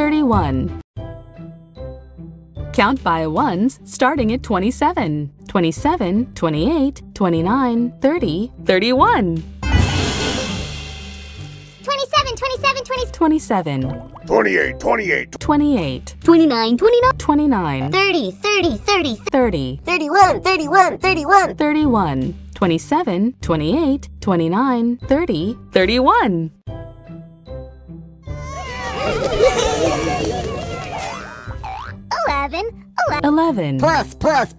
31. Count by ones starting at 27, 27, 28, 29, 30, 31. 27. 28. 28. 29. 30. 31. 27, 28, 29, 30, 31. 11. Plus. 20.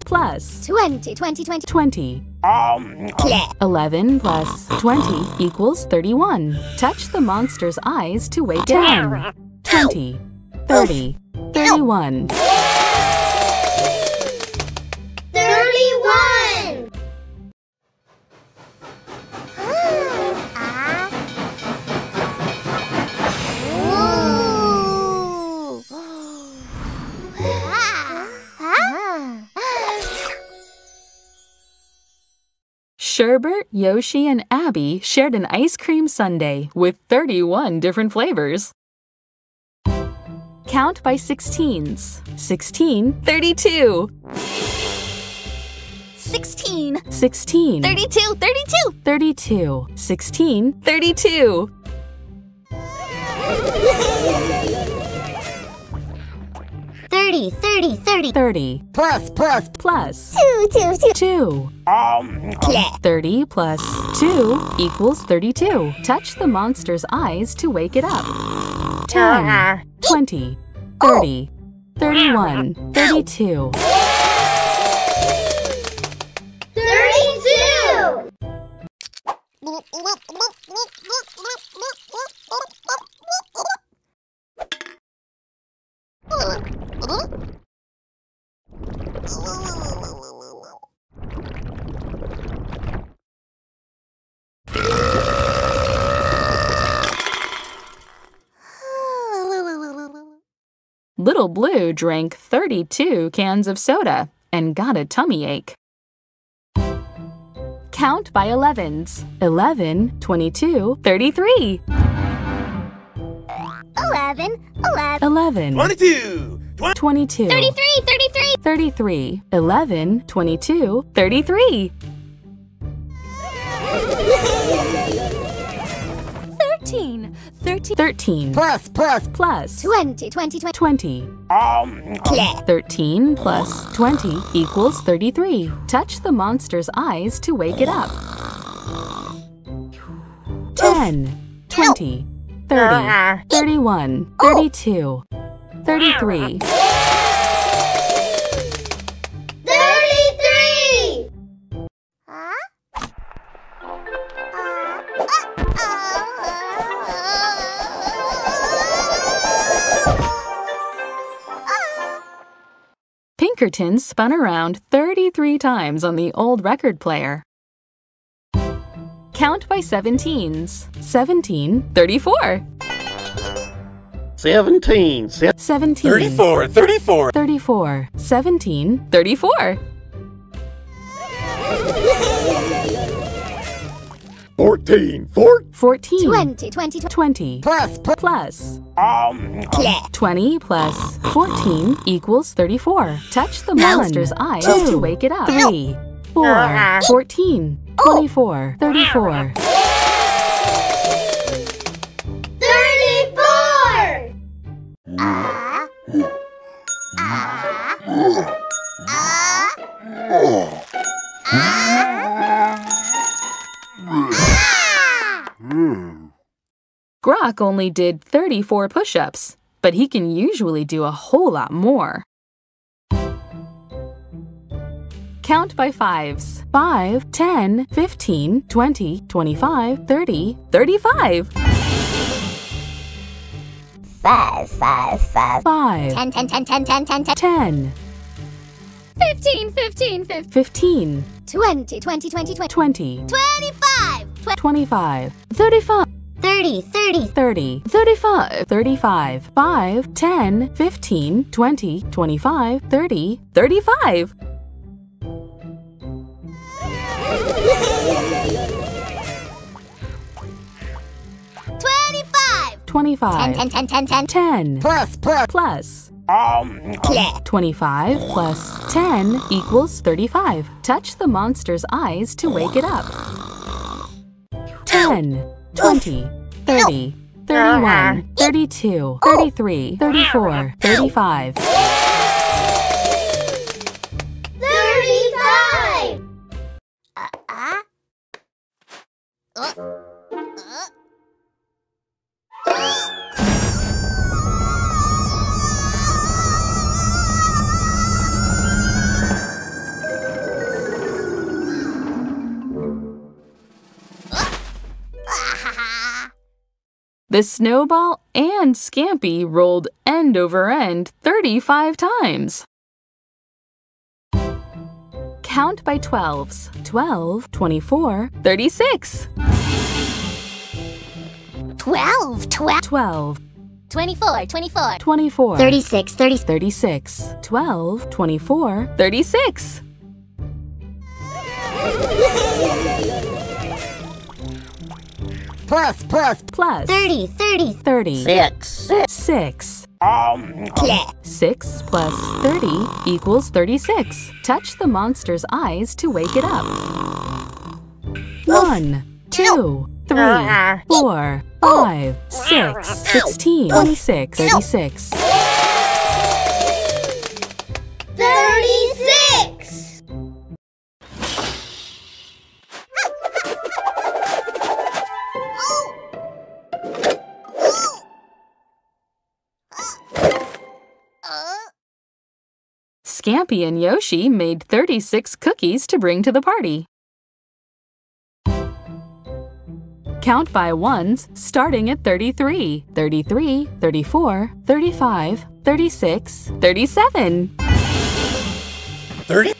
11 plus 20 equals 31. Touch the monster's eyes to weigh down. 20, 30, 31. 31! Sherbert, Yoshi, and Abby shared an ice cream sundae with 31 different flavors. Count by 16s. 16, 32. 16. 32. 16, 32. 30. Plus. 2. 30 plus 2 equals 32. Touch the monster's eyes to wake it up. 10, 20, 30, 31, 32. 32. Little Blue drank 32 cans of soda and got a tummy ache. Count by 11s. 11, 22, 33. 11. 22. 33. 11, 22, 33. 13. Plus. 20. 13 plus 20 equals 33. Touch the monster's eyes to wake it up. 10, 20, 30, 31, 32, 33. 33! Pinkerton spun around 33 times on the old record player. Count by 17s. 17, 34. 17. 34. 17, 34. 14. 20. Plus. 20 plus 14 equals 34. Touch the monster's eyes to wake it up. 3, 4, 14, 24, 34. 34! Grok only did 34 push-ups, but he can usually do a whole lot more. Count by 5s. 5, 10, 15, 20, 25, 30, 35. 5. 10. 15. 20. 25. 35. 30. 35. 5, 10, 15, 20, 25, 30, 35. 25. 25. 10. Plus. 25 plus 10 equals 35. Touch the monster's eyes to wake it up. 10, 20, 30, 31, 32, 33, 34, 35. 35! The snowball and Scampy rolled end over end 35 times. Count by 12s. 12, 24, 36. 12. 24. 36. 12, 24, 36. Plus. 30. 6. 6 plus 30 equals 36. Touch the monster's eyes to wake it up. 1, 2, 3, 4, 5, 6, 16, 26, 36. 36! Scampy and Yoshi made 36 cookies to bring to the party. Count by ones, starting at 33. 33, 34, 35, 36, 37. 30? 33,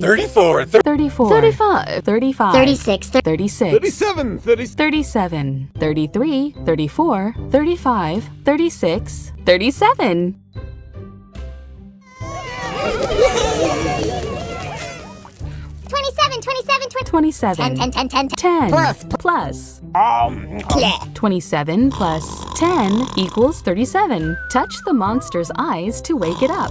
34, 35, 35, 36, 37, 33, 34, 35, 36, 37. 27. 10. Plus. 27 plus 10 equals 37. Touch the monster's eyes to wake it up.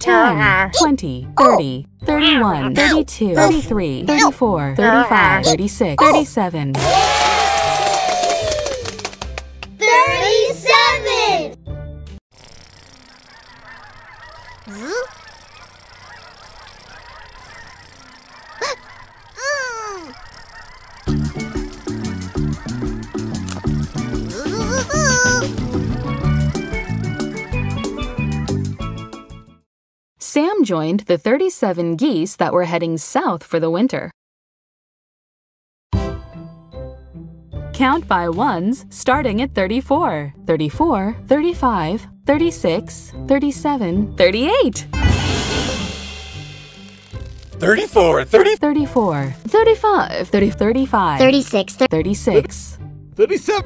10, 20, 30, 31, 32, 33, 34, 35, 36, 37. 37! Sam joined the 37 geese that were heading south for the winter. Count by ones, starting at 34. 34, 35, 36, 37, 38. 34, 34, 35, 35, 36, 37, 38,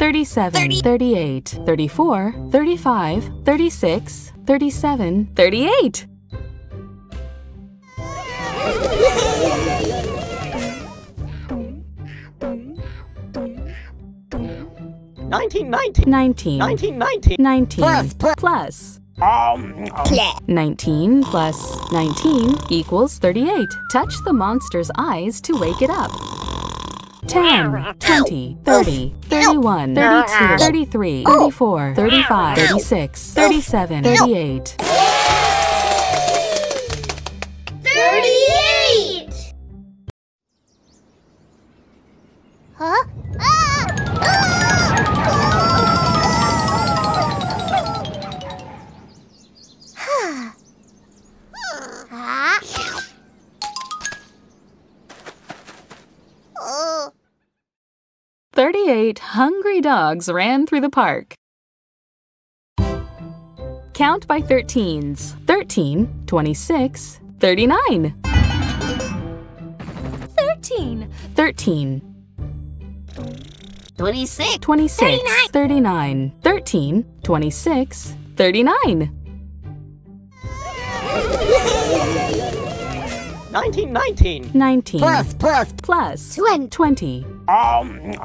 34, 35, 36, 37, 38. 19. Plus. 19 plus 19 equals 38. Touch the monster's eyes to wake it up. 10, 20, 30, 31, 32, 33, 34, 35, 36, 37, 38. 38! Huh? Oh. 38 hungry dogs ran through the park. Count by 13s. 13, 26, 39. 13. 26, 39. 13, 26, 39. 19. 19. Plus. 20. 19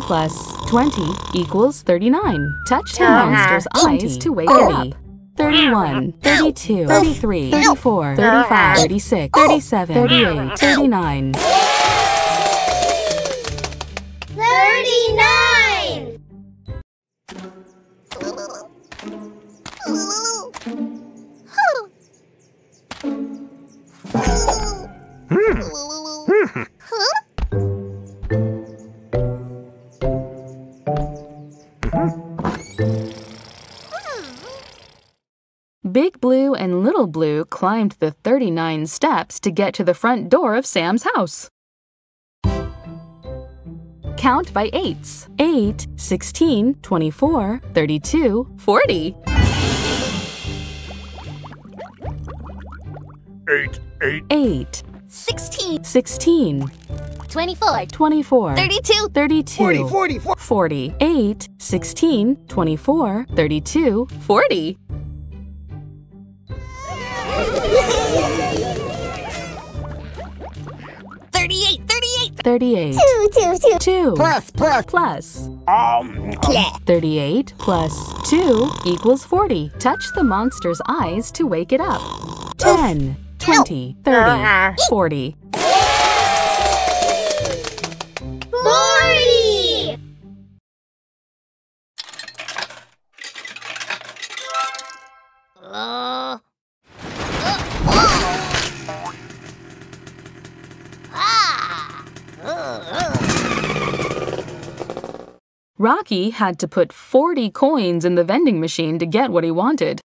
plus 20 equals 39. Touch the monster's eyes to wake it up. 31, 32, 33, 34, 35, 36, 37, 38, 39. 39! Big Blue and Little Blue climbed the 39 steps to get to the front door of Sam's house. Count by eights. 8, 16, 24, 32, 40. 8, 16, 24, 32, 40, 40. 8, 16, 24, 32, 40. 38. 2 plus 38 plus 2 equals 40. Touch the monster's eyes to wake it up. 10, 20, 30, 40. 40! Rocky had to put 40 coins in the vending machine to get what he wanted.